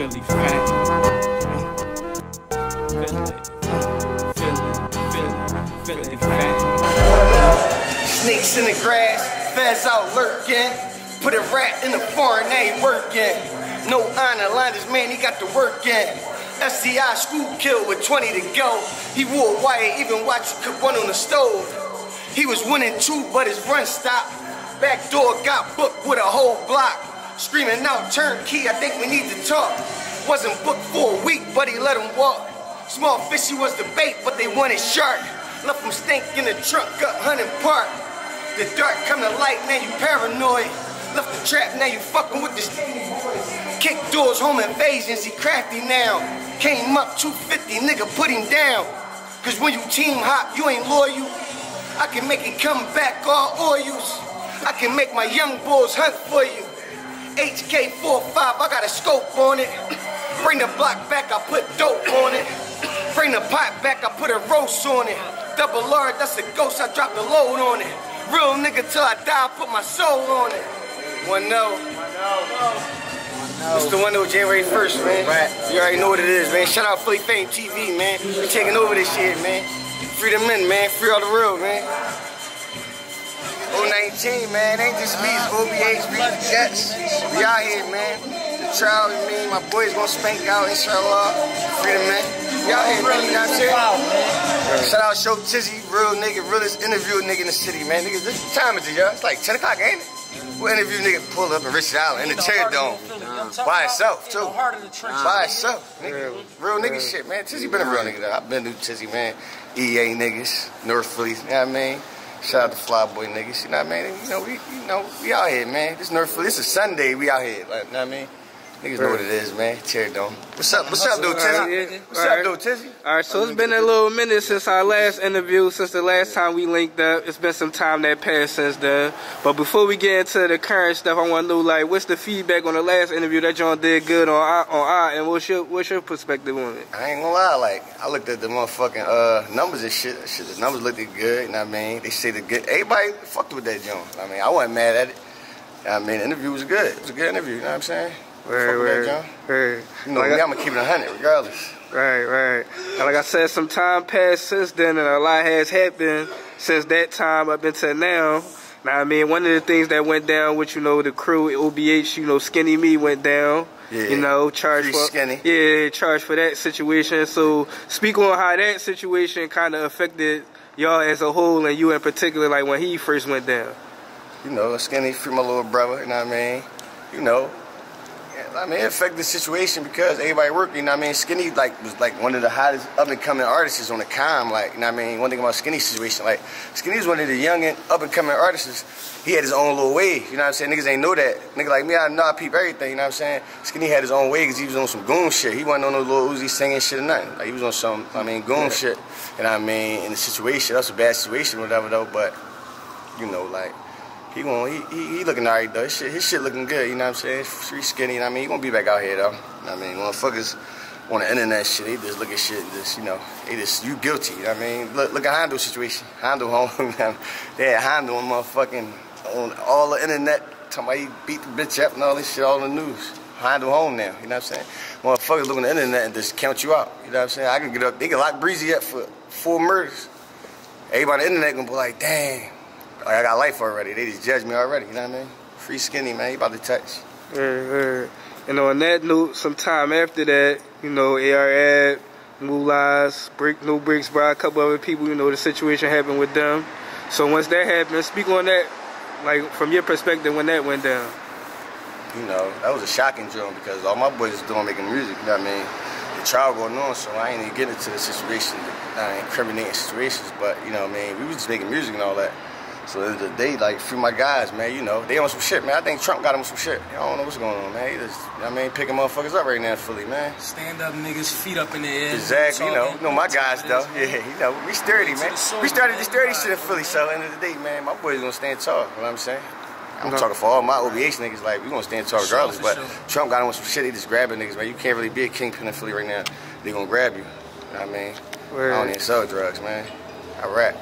Philly Fame. Philly Fame. Snakes in the grass, feds out lurking. Put a rat in the foreign, they ain't working. No honor liners, man, he got to work in. STI school kill with 20 to go. He wore white, even watch you cook one on the stove. He was 1-2, but his run stopped. Back door got booked with a whole block. Screaming out, turnkey, I think we need to talk. Wasn't booked for a week, but he let him walk. Small fishy was the bait, but they wanted shark. Left him stink in the trunk, up hunting park. The dark come to light, now you paranoid. Left the trap, now you fucking with this. Kick doors, home invasions, he crafty now. Came up 250, nigga put him down. Cause when you team hop, you ain't loyal. I can make it come back, all oils. I can make my young bulls hunt for you. HK45, I got a scope on it. Bring the block back, I put dope on it. Bring the pot back, I put a roast on it. Double R, that's a ghost, I drop the load on it. Real nigga till I die, I put my soul on it. 1-0. Mr. 1-0, January 1st, man. Right. You already know what it is, man. Shout out Philly Fame TV, man. We taking over this shit, man. Free the men, man. Free all the real, man. 019, man, ain't just me, OBH, Breeze Begets. We out here, man. The trial is me, my boys gonna spank out, inshallah. Freedom, man. We out here, man, you know what I'm saying? Shout out Show Tizzy, real nigga, realest interview nigga in the city, man. Niggas, this time is it, y'all. It's like 10 o'clock, ain't it? We'll interview nigga pull up in Rich Island in the Cherry Dome. By itself, too. By itself, nigga. Real nigga shit, man. Tizzy been a real nigga, though. I've been to Tizzy, man. EA niggas, North Philly, you know what I mean? Shout out to Flyboy niggas, you know what I mean? You know, we out here, man. This North Philly, this is Sunday, we out here, like, you know what I mean? Niggas know what it is, man. Cherry Dome. What's up, dude, Tizzy? All right, so it's been a little minute since our last interview, since the last time we linked up. It's been some time that passed since then. But before we get into the current stuff, I want to know, like, what's the feedback on the last interview that y'all did good on our, and what's your perspective on it? I ain't gonna lie, like, I looked at the motherfucking numbers and shit. The numbers looked good, you know what I mean? They say the good. Everybody fucked with that joint. I mean, I wasn't mad at it. I mean, the interview was good. It was a good interview, you know what I'm saying? Right. You know, like I'm gonna keep it 100 regardless. Right. And like I said, some time passed since then, and a lot has happened since that time up until now. Now, I mean, one of the things that went down with, you know, the crew, OBH, you know, Skinny Me went down. Yeah. You know, charged for that situation. So speak on how that situation kind of affected y'all as a whole, and you in particular, like when he first went down. You know, Skinny, free my little brother, you know what I mean? You know. I mean, it affected the situation because everybody working, you know what I mean? Skinny, like, was, like, one of the hottest up-and-coming artists on the comm, like, you know what I mean? One thing about Skinny's situation, like, Skinny was one of the young and up-and-coming artists. He had his own little way, you know what I'm saying? Niggas ain't know that. Nigga like me, I know I peep everything, you know what I'm saying? Skinny had his own way because he was on some goon shit. He wasn't on no little Uzi singing shit or nothing. Like, he was on some, I mean, goon shit. And I mean, in the situation, that's a bad situation, whatever, though, but, you know, like, He looking alright though. His shit looking good, you know what I'm saying? Free Skinny, you know what I mean? He gonna be back out here though. You know what I mean? Motherfuckers on the internet shit, they just look at shit and just, you know, they just, you guilty, you know what I mean? Look at Hondo's situation. They had Hondo on motherfucking, on all the internet, talking about he beat the bitch up and all this shit, all in the news. Hondo home now, you know what I'm saying? Motherfuckers look on the internet and just count you out, you know what I'm saying? I can get up, they can lock Breezy up for 4 murders. Everybody on the internet gonna be like, damn. Like, I got life already. They just judge me already. You know what I mean? Free Skinny, man. He about to touch. Right. And on that note, sometime after that, you know, AR-AB, Moolahs, No Bricks, by a couple other people, you know, the situation happened with them. So once that happened, speak on that, like, from your perspective when that went down. You know, that was a shocking drum because all my boys was doing making music. You know what I mean? The trial going on, so I ain't even getting into the situation, the incriminating situations. But, you know what I mean? We was just making music and all that. So at the end of the day, like, free my guys, man, you know, they on some shit, man. I think Trump got them on some shit. I don't know what's going on, man. He just, I mean, picking motherfuckers up right now in Philly, man. Stand up niggas, feet up in the air. Exactly, you know my guys, though. Yeah, you know, we sturdy, man. We started this sturdy shit in Philly, so at the end of the day, man, my boys gonna stand tall, you know what I'm saying? I'm talking for all my OBH niggas, like, we gonna stand tall regardless, but Trump got them on some shit, he just grabbing niggas, man. You can't really be a kingpin in Philly right now. They gonna grab you, you know what I mean? I don't even sell drugs, man. I rap.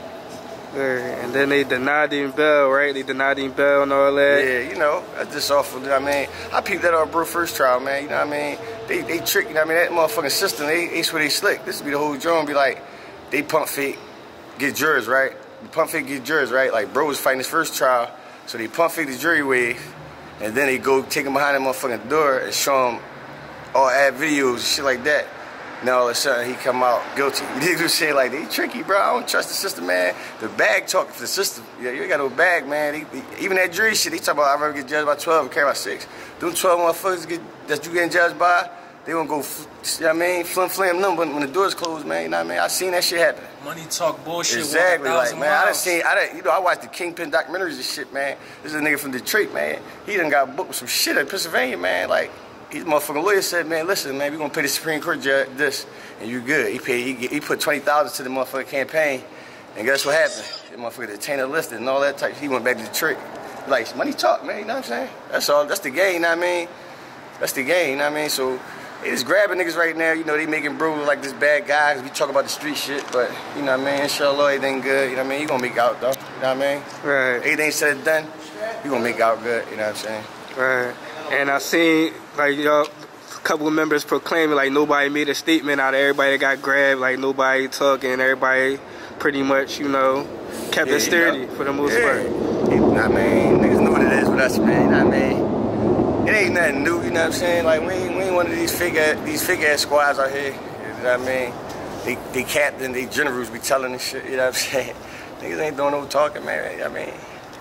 And then they denied him bail, right? They denied him bail and all that. Yeah, you know, that's just awful. I mean, I peeped that on Bro First Trial, man. You know what I mean? They trick, you know what I mean? That motherfucking system, they swear they slick. This would be the whole joint, be like, they pump fake, get jurors, right? Pump fake, get jurors, right? Like, Bro was fighting his first trial, so they pump fake the jury wave, and then they go take him behind that motherfucking door and show him all ad videos and shit like that. Now all of a sudden he come out guilty. You do shit like they tricky, bro. I don't trust the system, man. The bag talking to the system. Yeah, you ain't got no bag, man. Even that jury shit, they talk about I'd rather get judged by 12 and carry by 6. Them 12 motherfuckers that you getting judged by, they won't go, you know what I mean, flim-flim them when the door's closed, man. You know what I mean? I seen that shit happen. Money talk bullshit. Exactly, like, man, miles. You know, I watched the Kingpin documentaries and shit, man. This is a nigga from Detroit, man. He done got booked with some shit in Pennsylvania, man. Like, his motherfucking lawyer said, man, listen, man, we're going to pay the Supreme Court judge this, and you good. He put $20,000 to the motherfucking campaign, and guess what happened? The motherfucker detained a list and all that type. He went back to Detroit. Like, money talk, man, you know what I'm saying? That's all. That's the game, you know what I mean? That's the game, you know what I mean? So they just grabbing niggas right now. You know, they making Bro like this bad guy because we talk about the street shit, but, you know what I mean? Inshallah, everything good, you know what I mean? You going to make out, though, you know what I mean? Right. Everything said and done, you going to make out good, you know what I'm saying? Right. And I seen, like, you know, a couple of members proclaiming, like, nobody made a statement out of everybody that got grabbed. Like, nobody talking. Everybody pretty much, you know, kept it sturdy, you know, for the most part. You know what I mean? Niggas know what it is with us, man. You know what I mean? It ain't nothing new, you know what I'm saying? Like, we ain't one of these fake-ass squads out here. You know what I mean? They captain, they generals be telling this shit, you know what I'm saying? Niggas ain't doing no talking, man. You know what I mean?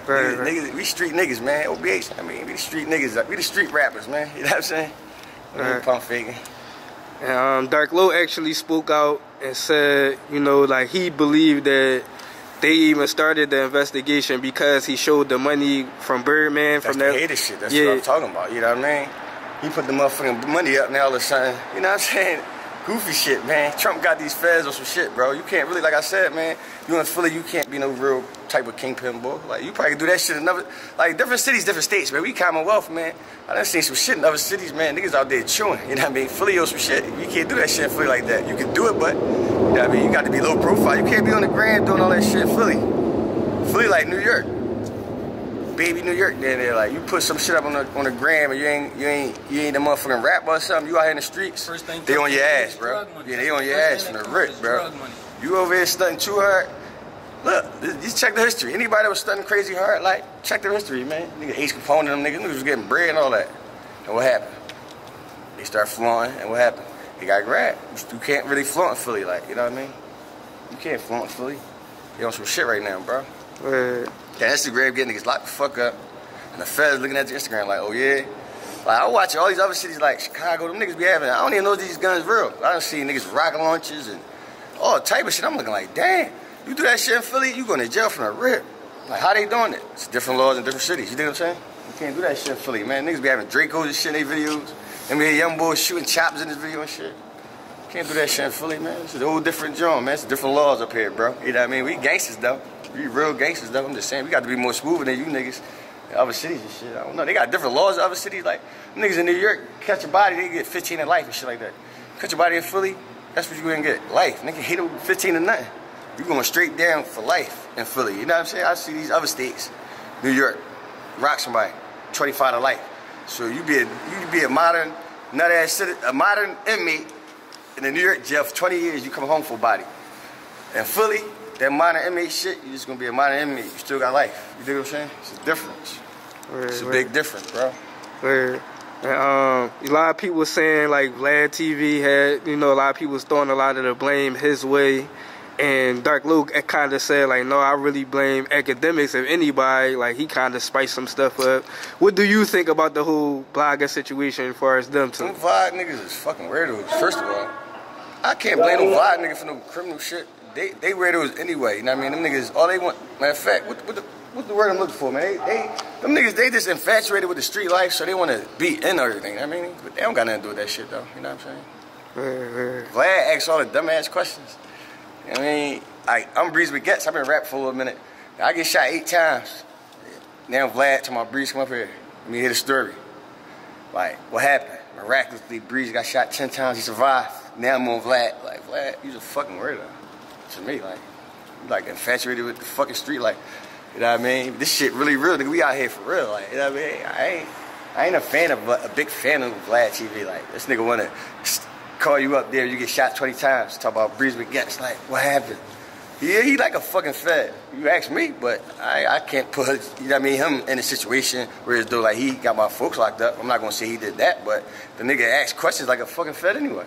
Right, right. Niggas, we street niggas, man. OBH, I mean, we the street niggas. We the street rappers, man. You know what I'm saying? Right. Pump faking. And Dark Lo actually spoke out and said, you know, like, he believed that they even started the investigation because he showed the money from Birdman. That's from that hated shit. That's what I'm talking about. You know what I mean? He put the motherfucking money up now all of a sudden. You know what I'm saying? Goofy shit, man. Trump got these feds on some shit, bro. You can't really, like I said, man, you in Philly, you can't be no real type of kingpin, boy. Like, you probably do that shit in another, like, different cities, different states, man. We Commonwealth, man. I done seen some shit in other cities, man. Niggas out there chewing, you know what I mean? Philly or some shit. You can't do that shit in Philly like that. You can do it, but, you know what I mean? You got to be low profile. You can't be on the gram doing all that shit in Philly. Philly like New York. Baby New York down there, like, you put some shit up on the gram and you ain't the motherfucking rapper or something. You out here in the streets, first thing they on your ass, bro. Yeah, they on your ass from the rip, bro. You over here stunting too hard. Look, just check the history. Anybody that was stunting crazy hard, like, check the history, man. Nigga Ace Capone and them niggas was getting bread and all that. And what happened? They start flowing, and what happened? They got grabbed. You can't really flaunt Philly, like, you know what I mean? You can't flaunt Philly. They on some shit right now, bro. Word. That Instagram getting niggas locked the fuck up. And the feds looking at your Instagram like, oh yeah. Like, I watch all these other cities like Chicago, them niggas be having, I don't even know if these guns real. I done seen niggas rocket launches and all type of shit. I'm looking like, damn, you do that shit in Philly, you going to jail from the rip. Like, how they doing it? It's different laws in different cities, you dig what I'm saying? You can't do that shit in Philly, man. Niggas be having Dracos and shit in their videos. And we hear young boys shooting chops in this video and shit. You can't do that shit in Philly, man. It's a whole different genre, man. It's different laws up here, bro. You know what I mean? We gangsters, though. We real gangsters, though. I'm just saying, we got to be more smoother than you niggas in other cities and shit. I don't know. They got different laws in other cities. Like, niggas in New York, catch your body, they get 15 in life and shit like that. Catch your body in Philly, that's what you gonna get. Life. Nigga hit them 15 or nothing. You going straight down for life in Philly. You know what I'm saying? I see these other states. New York, rock somebody, 25 to life. So you be a modern, nut-ass citizen, a modern inmate in the New York jail for 20 years, you come home for a body. In Philly, that modern inmate shit, you just gonna be a modern inmate. You still got life. You dig what I'm saying? It's a difference. It's a big difference, bro. And, a lot of people saying, like, Vlad TV had, you know, a lot of people was throwing a lot of the blame his way. And Dark Luke kind of said, like, no, I really blame Academics, if anybody. Like, he kind of spiced some stuff up. What do you think about the whole blogger situation as far as them two? Them Vlad niggas is fucking weirdos. First of all, I can't blame them Vlad niggas for no criminal shit. They weirdos anyway, you know what I mean? Them niggas, all they want, matter of fact, what's the word I'm looking for, man? Them niggas, they just infatuated with the street life, so they want to be in everything, you know what I mean? But they don't got nothing to do with that shit, though, you know what I'm saying? Vlad asks all the dumbass questions. You know what I mean? I'm Breeze Begets, I've been rapping for a little minute. I get shot 8 times. Now Vlad, to my Breeze, come up here, let me hear the story. Like, what happened? Miraculously, Breeze got shot 10 times, he survived. Now I'm on Vlad. Like, Vlad, you's a fucking weirdo. To me, like, like infatuated with the fucking street. Like, you know what I mean? This shit really real, nigga. We out here for real. Like, you know what I mean? I ain't a fan of, a big fan of Vlad TV. Like, this nigga wanna call you up there, you get shot 20 times. Talk about Breeze Begets. Like, what happened? Yeah, he like a fucking fed. You ask me, but I can't put, you know what I mean, him in a situation where it's though like he got my folks locked up. I'm not gonna say he did that, but the nigga asked questions like a fucking fed anyway.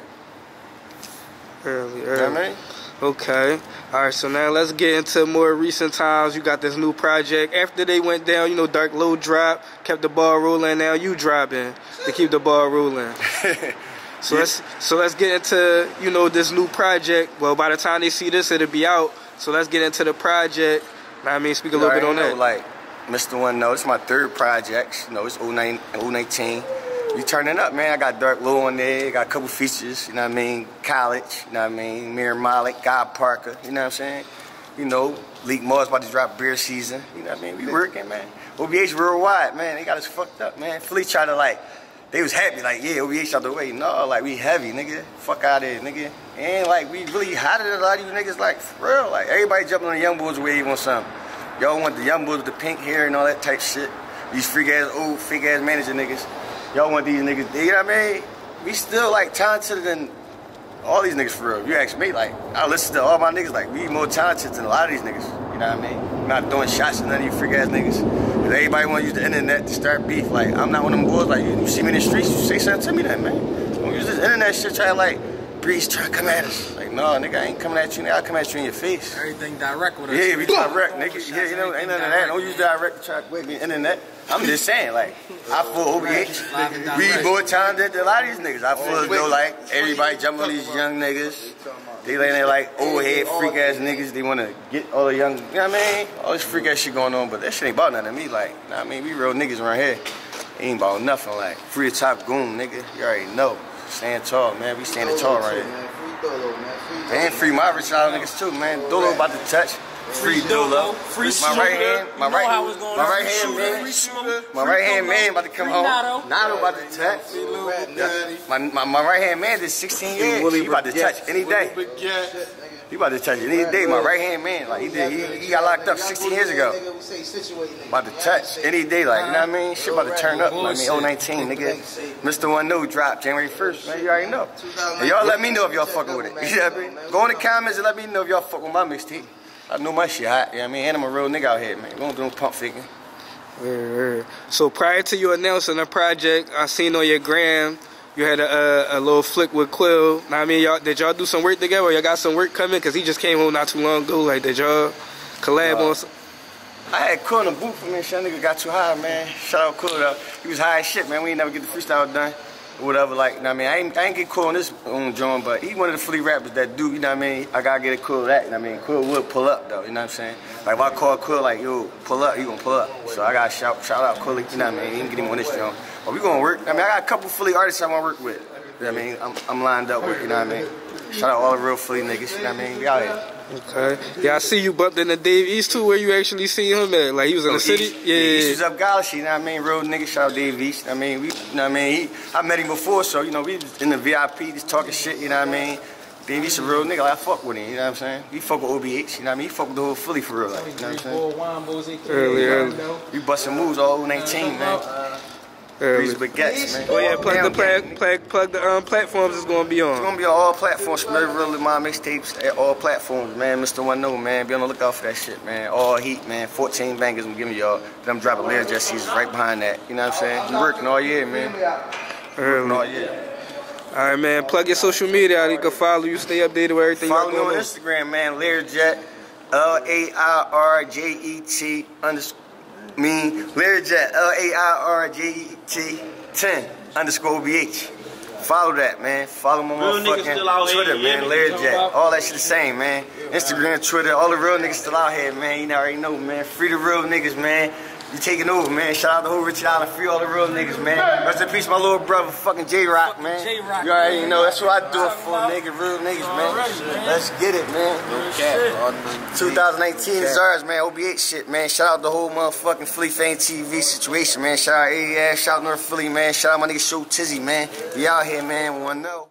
Early, early. You know what I mean? Okay. All right, so now let's get into more recent times. You got this new project. After they went down, you know, Dark Lo dropped, kept the ball rolling. Now you dropping to keep the ball rolling. So yeah. let's get into, you know, this new project. Well, by the time they see this, it'll be out. So let's get into the project. I mean, speak a little bit on that. Like, Mr. 1-0, it's my third project. You know, it's 019. You turning up, man. I got Dark Lo on there. Got a couple features, you know what I mean? College, you know what I mean? Mir Malik, Guy Parker, you know what I'm saying? You know, Leak Moss about to drop Beer Season. You know what I mean? We working, man. OBH worldwide, man. They got us fucked up, man. Philly tried to, like, they was happy, like, yeah, OBH out the way. No, like, we heavy, nigga. Fuck out of here, nigga. And, like, we really hotter than a lot of you niggas, like, for real. Like, everybody jumping on the young boys wave on something. Y'all want the young boys with the pink hair and all that type shit. These freak-ass, old, fake-ass manager niggas. Y'all want these niggas, you know what I mean? We still, like, talented than all these niggas, for real. You ask me, like, I listen to all my niggas, like, we more talented than a lot of these niggas, you know what I mean? I'm not throwing shots at none of you freak-ass niggas. Cause everybody want to use the internet to start beef. Like, I'm not one of them boys, like, you see me in the streets, you say something to me then, man. Don't use this internet shit, try to, like, Breeze, try to come at us. Like, no, nigga, I ain't coming at you, nigga. I'll come at you in your face. Everything direct with us. Yeah, we direct, nigga. Yeah, you know, ain't none of that. Don't use direct to try to wake me internet. I'm just saying, like, I full OBH. We more time than a lot of these niggas. I full, though, like, everybody jumping on these young niggas. They laying there like old head freak ass niggas. They want to get all the young, you know what I mean? All this freak ass shit going on, but that shit ain't about nothing to me. Like, you know what I mean? We real niggas around here. It ain't about nothing. Like, free the top goon, nigga. You already know. Stand tall, man. We standing tall right here. And free my Rich Island niggas too, man. Dolo about to touch. Free Dolo. Free my right hand. My right hand man about to come home. Nato about to touch. My right hand man did 16 years. He about to touch any day. He about to touch any day. My right hand man, like he got locked up 16 years ago. About to touch any day, like, you know what I mean? Shit about to turn up. Like, I mean, 019, nigga. Mr. 1-0 dropped January 1st, man. You already know. And y'all let me know if y'all fucking with it. You know what I mean? Go in the comments and let me know if y'all fuck with my mixtape. I know my shit hot, you know what I mean? And I'm a real nigga out here, man. We don't do no pump faking. So prior to you announcing the project, I seen on your gram, you had a little flick with Kool. Now, I mean, y'all did y'all do some work together? Or y'all got some work coming? Cause he just came home not too long ago. Like, did y'all collab on some? I had Kool in the booth for me. That nigga got too high, man. Shout out Kool though. He was high as shit, man. We ain't never get the freestyle done or whatever. Like, you know what I mean? I ain't get Kool on this own joint, but he one of the Philly rappers that do. You know what I mean? I gotta get a Kool of that. You know what I mean? Kool would pull up though. You know what I'm saying? Like, if I call Kool like, yo, pull up, he gonna pull up. So I gotta shout out Kool. You know what I mean? He ain't get him on this joint. But we gonna work. I mean, I got a couple Philly artists I wanna work with. You know what I mean? I'm lined up with, you know what I mean? Shout out all the real Philly niggas, you know what I mean? We out here. Okay. Yeah, I see you bumped into Dave East too. Where you actually see him at? Like, he was in the city? Yeah. East was up Galaxy, you know what I mean? Real niggas, shout out Dave East. I mean, I met him before, so, you know, we was in the VIP just talking shit, you know what I mean? Dave East a real nigga, like, I fuck with him, you know what I'm saying? He fuck with OBH, you know what I mean? He fuck with the whole Philly for real, like, you know what I'm saying? Early. You busting moves all 19, man. Breeze Begets, man. Oh yeah, plug the platforms it's gonna be on. It's gonna be on all platforms. Really, my mixtapes at all platforms, man. Mr. 1-0, man. Be on the lookout for that shit, man. All heat, man. 14 bangers I'm giving y'all. Then I'm dropping Lair Jet season right behind that. You know what I'm saying? We're working all year, man. Working all year. Alright, man, plug your social media out. You can follow you, stay updated with everything. Follow me on Instagram, man, Lair Jet. LAIRJET Lair Jet, LAIRJET10_OBH. Follow that, man. Follow my motherfucking Twitter, man. Lair Jet. All that shit the same, man. Instagram, Twitter, all the real niggas still out here, man. You already know, man. Free the real niggas, man. You taking over, man. Shout out the whole Rich Island. Free all the real niggas, man. Rest in peace, my little brother, fucking J Rock, man. You already know. That's what I do it for, nigga. Real niggas, man. Let's get it, man. 2019 is ours, man. OBH shit, man. Shout out the whole motherfucking Philly Fame TV situation, man. Shout out AR-AB. Shout out North Philly, man. Shout out my nigga Show Tizzy, man. We out here, man. 1-0.